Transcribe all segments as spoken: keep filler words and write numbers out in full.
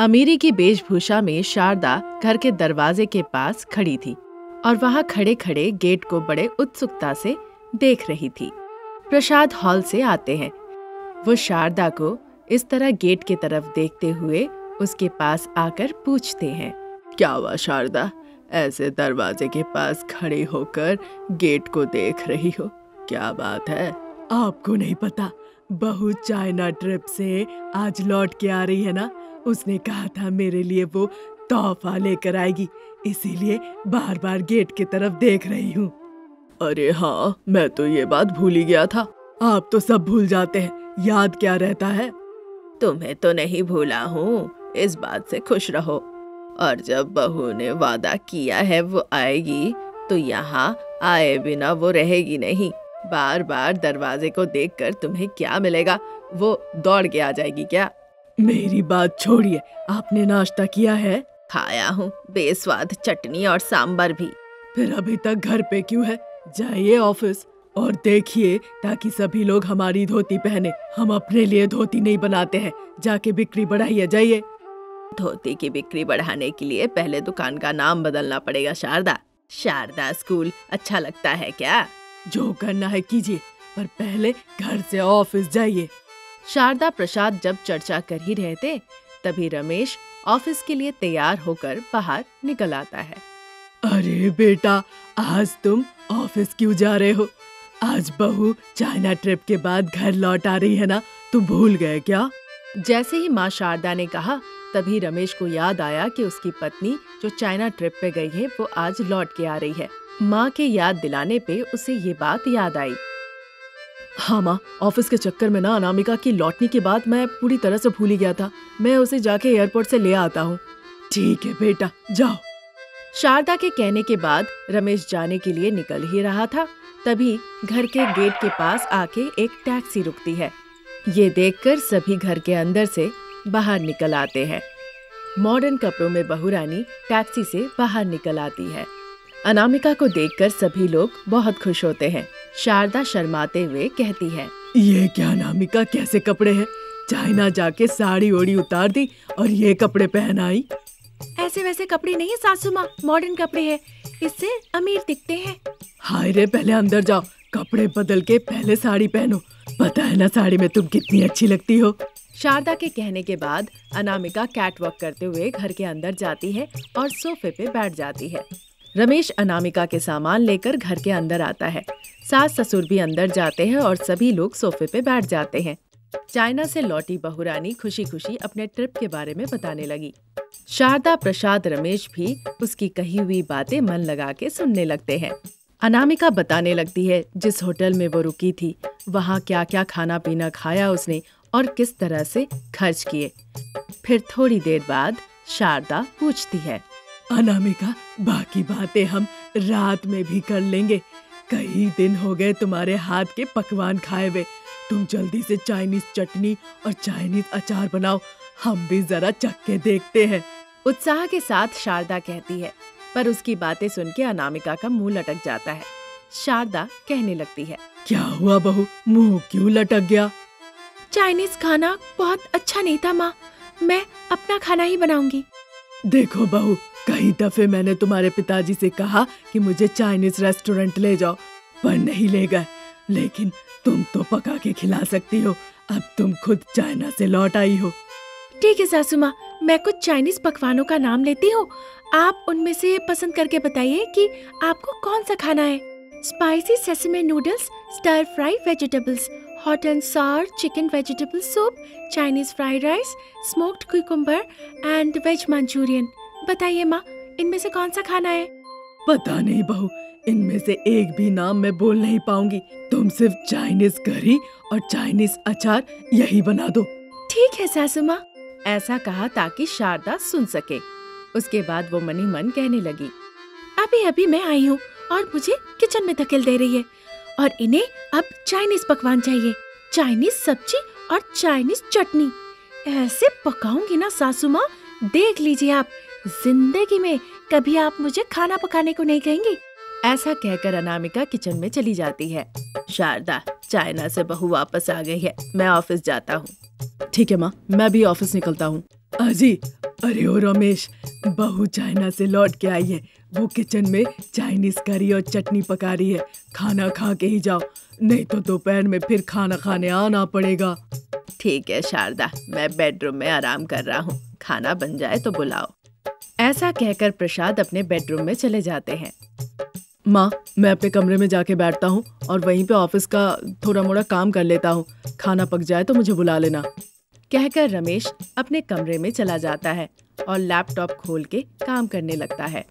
अमीरी की वेशभूषा में शारदा घर के दरवाजे के पास खड़ी थी और वहाँ खड़े खड़े गेट को बड़े उत्सुकता से देख रही थी। प्रसाद हॉल से आते हैं वो शारदा को इस तरह गेट की तरफ देखते हुए उसके पास आकर पूछते हैं, क्या हुआ शारदा, ऐसे दरवाजे के पास खड़े होकर गेट को देख रही हो, क्या बात है? आपको नहीं पता, बहू चाइना ट्रिप से आज लौट के आ रही है ना, उसने कहा था मेरे लिए वो तोहफा लेकर आएगी, इसीलिए बार बार गेट की तरफ देख रही हूँ। अरे हाँ, मैं तो ये बात भूल ही गया था। आप तो सब भूल जाते हैं, याद क्या रहता है। तुम्हें तो नहीं भूला हूँ, इस बात से खुश रहो। और जब बहू ने वादा किया है वो आएगी तो यहाँ आए बिना वो रहेगी नहीं। बार बार दरवाजे को देखकर तुम्हें क्या मिलेगा, वो दौड़ के आ जाएगी। क्या मेरी बात छोड़िए, आपने नाश्ता किया है? खाया हूँ, बेस्वाद चटनी और सांबर भी। फिर अभी तक घर पे क्यों है? जाइए ऑफिस और देखिए ताकि सभी लोग हमारी धोती पहने, हम अपने लिए धोती नहीं बनाते हैं। जाके बिक्री बढ़ाइए, जाइए। धोती की बिक्री बढ़ाने के लिए पहले दुकान का नाम बदलना पड़ेगा शारदा। शारदा स्कूल अच्छा लगता है क्या? जो करना है कीजिए, पर पहले घर से ऑफिस जाइए। शारदा प्रसाद जब चर्चा कर ही रहे थे तभी रमेश ऑफिस के लिए तैयार होकर बाहर निकल आता है। अरे बेटा, आज तुम ऑफिस क्यों जा रहे हो? आज बहू चाइना ट्रिप के बाद घर लौट आ रही है ना, तुम भूल गए क्या? जैसे ही माँ शारदा ने कहा तभी रमेश को याद आया कि उसकी पत्नी जो चाइना ट्रिप पे गई है वो आज लौट के आ रही है। माँ के याद दिलाने पे उसे ये बात याद आई। हाँ माँ, ऑफिस के चक्कर में ना अनामिका की लौटने के बाद मैं पूरी तरह से भूल ही गया था। मैं उसे जाके एयरपोर्ट से ले आता हूँ। ठीक है बेटा, जाओ। शारदा के कहने के बाद रमेश जाने के लिए निकल ही रहा था तभी घर के गेट के पास आके एक टैक्सी रुकती है। ये देखकर सभी घर के अंदर से बाहर निकल आते हैं। मॉडर्न कपड़ों में बहुरानी टैक्सी से बाहर निकल आती है। अनामिका को देखकर सभी लोग बहुत खुश होते हैं। शारदा शर्माते हुए कहती है, ये क्या अनामिका, कैसे कपड़े हैं? चाइना जाके साड़ी ओढ़ी उतार दी और ये कपड़े पहन आई। ऐसे वैसे कपड़े नहीं सासू माँ, मॉडर्न कपड़े हैं, इससे अमीर दिखते हैं। हाय रे, पहले अंदर जाओ, कपड़े बदल के पहले साड़ी पहनो, पता है ना साड़ी में तुम कितनी अच्छी लगती हो। शारदा के कहने के बाद अनामिका कैटवॉक करते हुए घर के अंदर जाती है और सोफे पे बैठ जाती है। रमेश अनामिका के सामान लेकर घर के अंदर आता है। सास ससुर भी अंदर जाते हैं और सभी लोग सोफे पे बैठ जाते हैं। चाइना से लौटी बहुरानी खुशी खुशी अपने ट्रिप के बारे में बताने लगी। शारदा, प्रसाद, रमेश भी उसकी कही हुई बातें मन लगा के सुनने लगते हैं। अनामिका बताने लगती है जिस होटल में वो रुकी थी वहाँ क्या क्या खाना पीना खाया उसने और किस तरह से खर्च किए। फिर थोड़ी देर बाद शारदा पूछती है, अनामिका बाकी बातें हम रात में भी कर लेंगे, कई दिन हो गए तुम्हारे हाथ के पकवान खाए हुए। तुम जल्दी से चाइनीज चटनी और चाइनीज अचार बनाओ, हम भी जरा चख के देखते हैं। उत्साह के साथ शारदा कहती है पर उसकी बातें सुन के अनामिका का मुंह लटक जाता है। शारदा कहने लगती है, क्या हुआ बहू, मुंह क्यों लटक गया? चाइनीज खाना बहुत अच्छा नहीं था माँ, मैं अपना खाना ही बनाऊंगी। देखो बहू, कई दफे मैंने तुम्हारे पिताजी से कहा कि मुझे चाइनीज रेस्टोरेंट ले जाओ, पर नहीं ले गए, लेकिन तुम तो पका के खिला सकती हो, अब तुम खुद चाइना से लौट आई हो। ठीक है सासू माँ, मैं कुछ चाइनीज पकवानों का नाम लेती हूँ, आप उनमें से पसंद करके बताइए कि आपको कौन सा खाना है। Spicy sesame noodles, stir fry vegetables, hot and sour chicken vegetable soup, Chinese fried rice, smoked cucumber and veg Manchurian. बताइए माँ, इनमें से कौन सा खाना है? पता नहीं बहू, इनमें से एक भी नाम मैं बोल नहीं पाऊंगी, तुम सिर्फ चाइनीज करी और चाइनीज अचार यही बना दो। ठीक है सासू माँ, ऐसा कहा ताकि शारदा सुन सके। उसके बाद वो मनी मन कहने लगी, अभी अभी मैं आई हूँ और मुझे किचन में धकेल दे रही है, और इन्हें अब चाइनीज पकवान चाहिए, चाइनीज सब्जी और चाइनीज चटनी। ऐसे पकाऊंगी ना सासू माँ, देख लीजिए आप, जिंदगी में कभी आप मुझे खाना पकाने को नहीं कहेंगी। ऐसा कहकर अनामिका किचन में चली जाती है। शारदा, चाइना से बहू वापस आ गई है, मैं ऑफिस जाता हूँ। ठीक है माँ, मैं भी ऑफिस निकलता हूँ। अजी, अरे ओ रमेश, बहू चाइना से लौट के आई है। वो किचन में चाइनीज करी और चटनी पका रही है। खाना खा के ही जाओ, नहीं तो दोपहर में फिर खाना खाने आना पड़ेगा। ठीक है शारदा, मैं बेडरूम में आराम कर रहा हूँ, खाना बन जाए तो बुलाओ। ऐसा कहकर प्रसाद अपने बेडरूम में चले जाते हैं। माँ, मैं अपने कमरे में जाके बैठता हूँ और वहीं पे ऑफिस का थोड़ा मोड़ा काम कर लेता हूँ। खाना पक जाए तो मुझे बुला लेना, कहकर रमेश अपने कमरे में चला जाता है और लैपटॉप खोल के काम करने लगता है।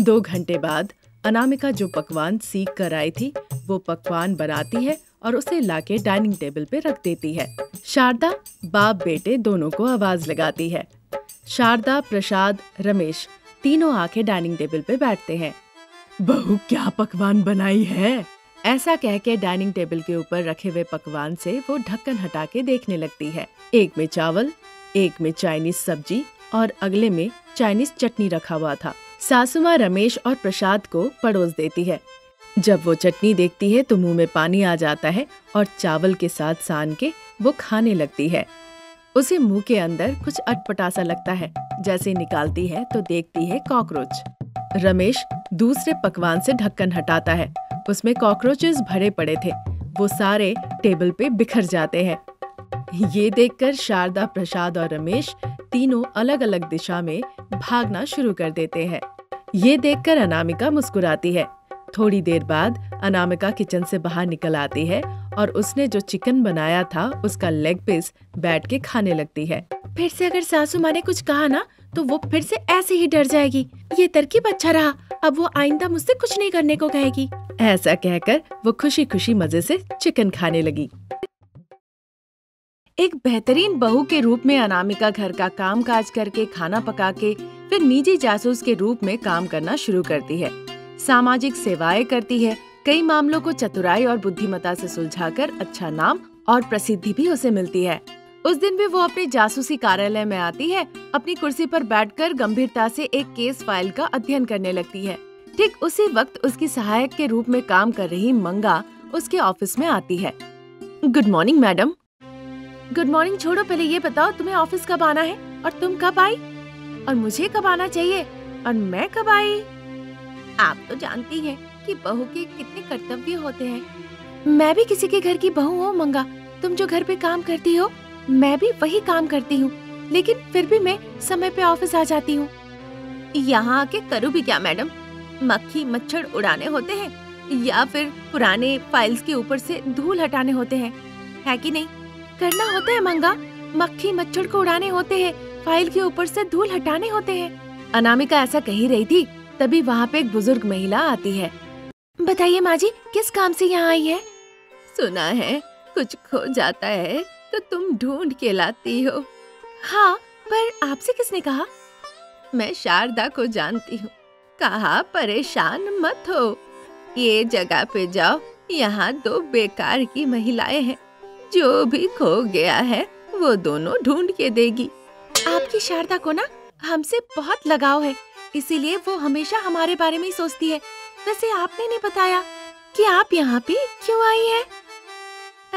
दो घंटे बाद अनामिका जो पकवान सीख कर आई थी वो पकवान बनाती है और उसे लाके डाइनिंग टेबल पे रख देती है। शारदा बाप बेटे दोनों को आवाज लगाती है। शारदा, प्रसाद, रमेश तीनों आके डाइनिंग टेबल पे बैठते हैं। बहू, क्या पकवान बनाई है? ऐसा कहके डाइनिंग टेबल के ऊपर रखे हुए पकवान से वो ढक्कन हटा के देखने लगती है। एक में चावल, एक में चाइनीज सब्जी और अगले में चाइनीज चटनी रखा हुआ था। सासू माँ रमेश और प्रसाद को पड़ोस देती है। जब वो चटनी देखती है तो मुंह में पानी आ जाता है और चावल के साथ सान के वो खाने लगती है। उसे मुंह के अंदर कुछ अटपटा सा लगता है। जैसे निकालती है तो देखती है कॉकरोच। रमेश दूसरे पकवान से ढक्कन हटाता है, उसमें कॉकरोचेस भरे पड़े थे, वो सारे टेबल पे बिखर जाते हैं। ये देखकर शारदा, प्रसाद और रमेश तीनों अलग अलग दिशा में भागना शुरू कर देते हैं। ये देखकर अनामिका मुस्कुराती है। थोड़ी देर बाद अनामिका किचन से बाहर निकल आती है और उसने जो चिकन बनाया था उसका लेग पीस बैठ के खाने लगती है। फिर से अगर सासू माँ ने कुछ कहा ना तो वो फिर से ऐसे ही डर जाएगी। ये तरकीब अच्छा रहा, अब वो आइंदा मुझसे कुछ नहीं करने को कहेगी। ऐसा कहकर वो खुशी खुशी मजे से चिकन खाने लगी। एक बेहतरीन बहू के रूप में अनामिका घर का काम काज करके, खाना पका के, फिर निजी जासूस के रूप में काम करना शुरू करती है। सामाजिक सेवाएं करती है। कई मामलों को चतुराई और बुद्धिमता से सुलझाकर अच्छा नाम और प्रसिद्धि भी उसे मिलती है। उस दिन भी वो अपने जासूसी कार्यालय में आती है। अपनी कुर्सी पर बैठकर गंभीरता से एक केस फाइल का अध्ययन करने लगती है। ठीक उसी वक्त उसकी सहायक के रूप में काम कर रही मंगा उसके ऑफिस में आती है। Good morning madam. Good morning छोड़ो, पहले ये बताओ तुम्हें ऑफिस कब आना है और तुम कब आई और मुझे कब आना चाहिए और मैं कब आई। आप तो जानती हैं कि बहू के कितने कर्तव्य होते हैं। मैं भी किसी के घर की बहू हूँ मंगा। तुम जो घर पे काम करती हो मैं भी वही काम करती हूँ, लेकिन फिर भी मैं समय पे ऑफिस आ जाती हूँ। यहाँ आके करूँ भी क्या मैडम, मक्खी मच्छर उड़ाने होते हैं या फिर पुराने फाइल्स के ऊपर से धूल हटाने होते हैं, है कि नहीं? करना होता है मंगा, मक्खी मच्छर को उड़ाने होते हैं, फाइल के ऊपर से धूल हटाने होते हैं। अनामिका ऐसा कही रही थी तभी वहाँ पे एक बुजुर्ग महिला आती है। बताइए माँ जी, किस काम से यहाँ आई है? सुना है कुछ खो जाता है तो तुम ढूंढ के लाती हो। हाँ, पर आपसे किसने कहा? मैं शारदा को जानती हूँ। कहा परेशान मत हो, ये जगह पे जाओ, यहाँ दो बेकार की महिलाएं हैं, जो भी खो गया है वो दोनों ढूंढ के देगी। आपकी शारदा को ना हमसे बहुत लगाव है, इसीलिए वो हमेशा हमारे बारे में ही सोचती है। वैसे आपने नहीं बताया कि आप यहाँ पे क्यों आई है?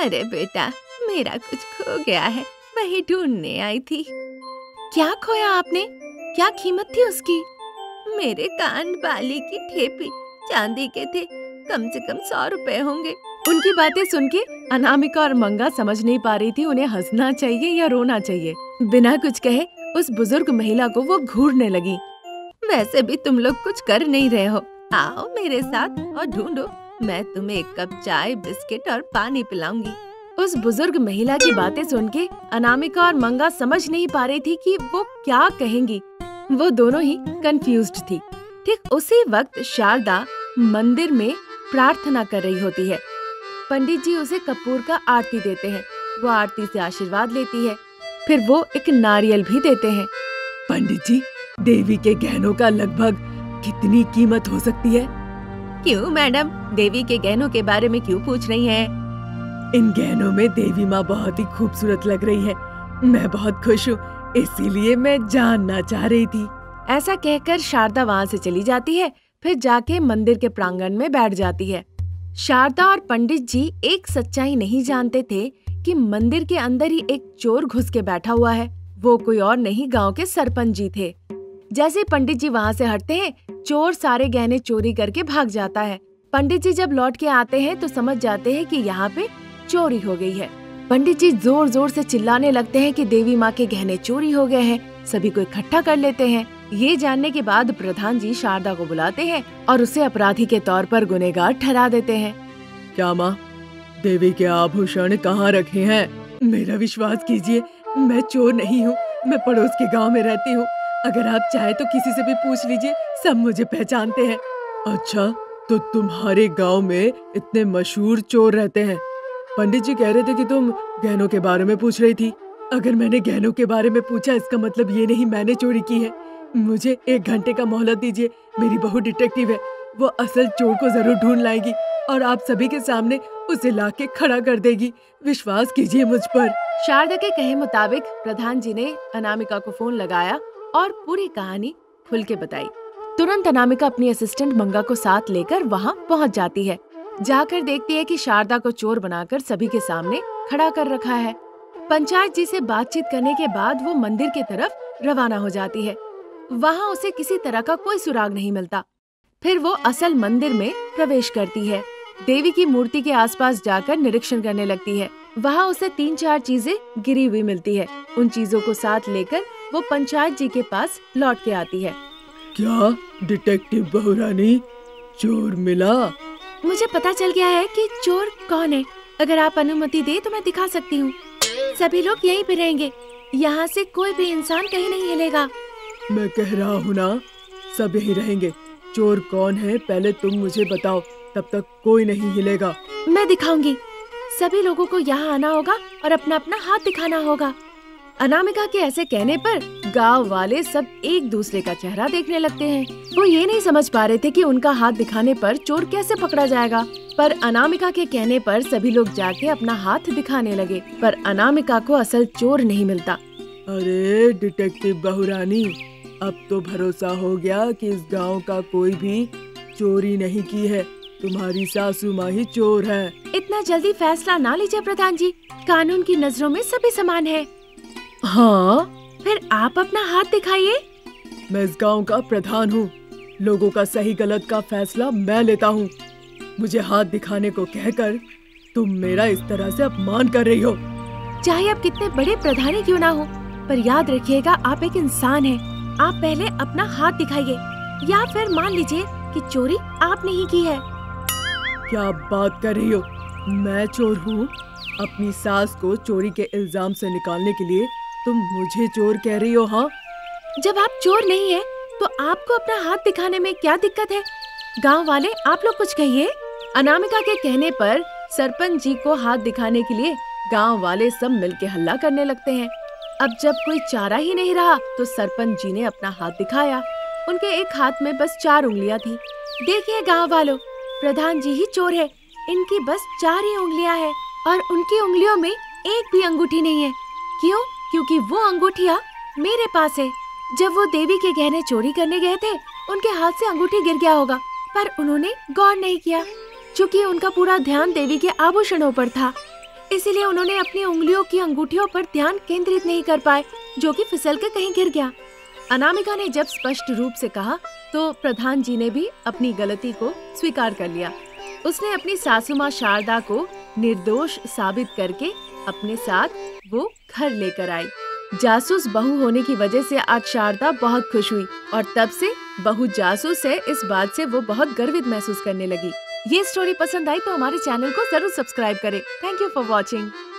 अरे बेटा, मेरा कुछ खो गया है, वही ढूंढने आई थी। क्या खोया आपने? क्या कीमत थी उसकी? मेरे कान बाली की ठेपी, चांदी के थे, कम से कम सौ रुपए होंगे। उनकी बातें सुन के अनामिका और मंगा समझ नहीं पा रही थी उन्हें हंसना चाहिए या रोना चाहिए। बिना कुछ कहे उस बुजुर्ग महिला को वो घूरने लगी। वैसे भी तुम लोग कुछ कर नहीं रहे हो, आओ मेरे साथ और ढूंढो, मैं तुम्हें एक कप चाय, बिस्किट और पानी पिलाऊंगी। उस बुजुर्ग महिला की बातें सुन के अनामिका और मंगा समझ नहीं पा रही थी कि वो क्या कहेंगी। वो दोनों ही कंफ्यूज्ड थी। ठीक उसी वक्त शारदा मंदिर में प्रार्थना कर रही होती है। पंडित जी उसे कपूर का आरती देते हैं। वो आरती से आशीर्वाद लेती है, फिर वो एक नारियल भी देते हैं। पंडित जी, देवी के गहनों का लगभग कितनी कीमत हो सकती है? क्यों मैडम, देवी के गहनों के बारे में क्यों पूछ रही हैं? इन गहनों में देवी माँ बहुत ही खूबसूरत लग रही है, मैं बहुत खुश हूँ, इसीलिए मैं जानना चाह रही थी। ऐसा कहकर शारदा वहाँ से चली जाती है, फिर जाके मंदिर के प्रांगण में बैठ जाती है। शारदा और पंडित जी एक सच्चाई नहीं जानते थे कि मंदिर के अंदर ही एक चोर घुस के बैठा हुआ है। वो कोई और नहीं, गांव के सरपंच जी थे। जैसे पंडित जी वहाँ से हटते हैं, चोर सारे गहने चोरी करके भाग जाता है। पंडित जी जब लौट के आते हैं तो समझ जाते हैं कि यहाँ पे चोरी हो गई है। पंडित जी जोर जोर से चिल्लाने लगते हैं कि देवी माँ के गहने चोरी हो गए हैं, सभी को इकट्ठा कर लेते हैं। ये जानने के बाद प्रधान जी शारदा को बुलाते हैं और उसे अपराधी के तौर पर गुनहगार ठहरा देते हैं। क्या माँ, देवी के आभूषण कहाँ रखे हैं? मेरा विश्वास कीजिए, मैं चोर नहीं हूँ। मैं पड़ोस के गांव में रहती हूँ। अगर आप चाहे तो किसी से भी पूछ लीजिए, सब मुझे पहचानते हैं। अच्छा, तो तुम्हारे गांव में इतने मशहूर चोर रहते हैं। पंडित जी कह रहे थे कि तुम गहनों के बारे में पूछ रही थी। अगर मैंने गहनों के बारे में पूछा, इसका मतलब ये नहीं मैंने चोरी की है। मुझे एक घंटे का मोहलत दीजिए। मेरी बहू डिटेक्टिव है, वो असल चोर को जरूर ढूंढ लाएगी और आप सभी के सामने उसे लाके खड़ा कर देगी। विश्वास कीजिए मुझ पर। शारदा के कहे मुताबिक प्रधान जी ने अनामिका को फोन लगाया और पूरी कहानी खुल के बताई। तुरंत अनामिका अपनी असिस्टेंट मंगा को साथ लेकर वहाँ पहुँच जाती है। जाकर देखती है कि शारदा को चोर बनाकर सभी के सामने खड़ा कर रखा है। पंचायत जी से बातचीत करने के बाद वो मंदिर के तरफ रवाना हो जाती है। वहाँ उसे किसी तरह का कोई सुराग नहीं मिलता। फिर वो असल मंदिर में प्रवेश करती है। देवी की मूर्ति के आसपास जाकर निरीक्षण करने लगती है। वहाँ उसे तीन चार चीजें गिरी हुई मिलती है। उन चीजों को साथ लेकर वो पंचायत जी के पास लौट के आती है। क्या डिटेक्टिव बहुरानी, चोर मिला? मुझे पता चल गया है कि चोर कौन है। अगर आप अनुमति दे तो मैं दिखा सकती हूँ। सभी लोग यहीं पे रहेंगे, यहाँ से कोई भी इंसान कहीं नहीं हिलेगा। मैं कह रहा हूँ ना, सब यहीं रहेंगे। चोर कौन है पहले तुम मुझे बताओ, तब तक कोई नहीं हिलेगा। मैं दिखाऊंगी। सभी लोगों को यहाँ आना होगा और अपना अपना हाथ दिखाना होगा। अनामिका के ऐसे कहने पर गांव वाले सब एक दूसरे का चेहरा देखने लगते हैं। वो ये नहीं समझ पा रहे थे कि उनका हाथ दिखाने पर चोर कैसे पकड़ा जाएगा। पर अनामिका के कहने पर सभी लोग जाके अपना हाथ दिखाने लगे, पर अनामिका को असल चोर नहीं मिलता। अरे डिटेक्टिव बहुरानी, अब तो भरोसा हो गया कि इस गाँव का कोई भी चोरी नहीं की है। तुम्हारी सासू माँ ही चोर है। इतना जल्दी फैसला ना लीजिए प्रधान जी, कानून की नजरों में सभी समान है। हाँ, फिर आप अपना हाथ दिखाइए। मैं इस गांव का प्रधान हूँ, लोगों का सही गलत का फैसला मैं लेता हूँ। मुझे हाथ दिखाने को कहकर तुम मेरा इस तरह से अपमान कर रही हो। चाहे आप कितने बड़े प्रधानी क्यों ना हो, पर याद रखिएगा आप एक इंसान है। आप पहले अपना हाथ दिखाइए, या फिर मान लीजिए कि चोरी आपने ही की है। क्या आप बात कर रही हो? मैं चोर हूँ? अपनी सास को चोरी के इल्जाम से निकालने के लिए तुम मुझे चोर कह रही हो? हाँ, जब आप चोर नहीं है तो आपको अपना हाथ दिखाने में क्या दिक्कत है? गांव वाले, आप लोग कुछ कहिए। अनामिका के कहने पर सरपंच जी को हाथ दिखाने के लिए गांव वाले सब मिलके हल्ला करने लगते हैं। अब जब कोई चारा ही नहीं रहा तो सरपंच जी ने अपना हाथ दिखाया। उनके एक हाथ में बस चार उंगलियाँ थी। देखिए गाँव वालों, प्रधान जी ही चोर है। इनकी बस चार ही उंगलियां हैं और उनकी उंगलियों में एक भी अंगूठी नहीं है। क्यों? क्योंकि वो अंगूठियां मेरे पास है। जब वो देवी के गहने चोरी करने गए थे, उनके हाथ से अंगूठी गिर गया होगा, पर उन्होंने गौर नहीं किया। चूँकि उनका पूरा ध्यान देवी के आभूषणों पर था, इसीलिए उन्होंने अपनी उंगलियों की अंगूठियों पर ध्यान केंद्रित नहीं कर पाए, जो कि फिसल के कहीं गिर गया। अनामिका ने जब स्पष्ट रूप से कहा तो प्रधान जी ने भी अपनी गलती को स्वीकार कर लिया। उसने अपनी सासू माँ शारदा को निर्दोष साबित करके अपने साथ वो घर लेकर आई। जासूस बहू होने की वजह से आज शारदा बहुत खुश हुई और तब से बहू जासूस है, इस बात से वो बहुत गर्वित महसूस करने लगी। ये स्टोरी पसंद आई तो हमारे चैनल को जरूर सब्सक्राइब करें। Thank you for watching.